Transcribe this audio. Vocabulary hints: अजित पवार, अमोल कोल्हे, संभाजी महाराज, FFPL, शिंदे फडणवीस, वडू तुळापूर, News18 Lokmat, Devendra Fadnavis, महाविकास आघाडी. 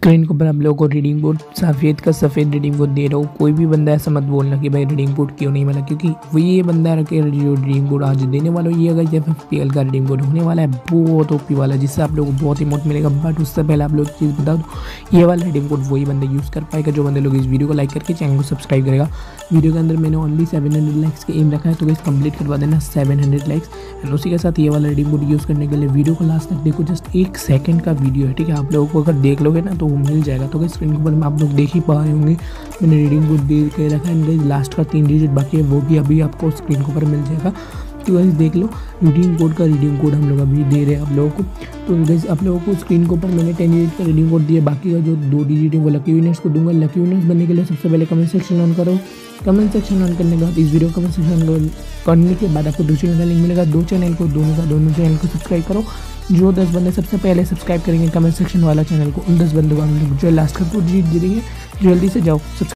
Screen के ऊपर आप लोगों को रीडिंग बोर्ड सफ़ेद का सफ़ेद रीडिंग बोर्ड दे रहा हूँ। कोई भी बंदा ऐसा मत बोलना कि भाई रीडिंग बोर्ड क्यों नहीं मिला, क्योंकि वो ये बंदा रखे जो रीडिंग बोर्ड आज देने वाला है ये अगर एफएफपीएल का रीडिंग बोर्ड होने वाला है बहुत ओपी वाला, जिससे आप लोगों को बहुत इमोट मिलेगा। बट उससे पहले आप लोग चीज़ बता दो, ये वाला रीडिंग बोर्ड वही बंदा यूज़ कर पाएगा जो बंदे लोग इस वीडियो को लाइक करके चैनल को सब्सक्राइब करेगा। वीडियो के अंदर मैंने ओनली 700 लाइक्स का एम रखा है, तो गाइस कंप्लीट करवा देना 700 लाइक्स। एंड उसी के साथ ये वाला रीडिंग बोर्ड यूज़ करने के लिए वीडियो को लास्ट तक देखो, जस्ट 1 सेकंड का वीडियो है, ठीक है। आप लोगों को अगर देख लोगे ना तो वो मिल जाएगा। तो गाइस स्क्रीन के ऊपर आप लोग देख ही पा रहे होंगे मैंने रीडिंग बोर्ड दे के रखा है। एंड गाइस लास्ट का 3 डिजिट बाकी है, वो भी अभी आपको स्क्रीन के ऊपर मिल जाएगा। तो गाइस देख लो रीडिंग कोड का रीडिंग कोड हम लोग अभी दे रहे हैं आप लोगों को। तो गाइस आप लोगों को स्क्रीन के ऊपर मैंने 10 डिजिट का रीडिंग कोड दिया, बाकी का जो 2 डिजिट है वो लकी विनर्स को दूंगा। लकी विनर्स बनने के लिए सबसे पहले कमेंट सेक्शन ऑन करो। कमेंट सेक्शन ऑन करने के बाद इस वीडियो कमेंट सेक्शन ऑन करने के बाद आपको 2 चैनल का लिंक मिलेगा। 2 चैनल को दोनों चैनल को सब्सक्राइब करो। जो 10 बंदे सबसे पहले सब्सक्राइब करेंगे कमेंट सेक्शन वाला चैनल को, उन 10 बंदों को हम लोग जो लास्ट का कोड जीत देंगे। जल्दी से जाओ सब्सक्राइब।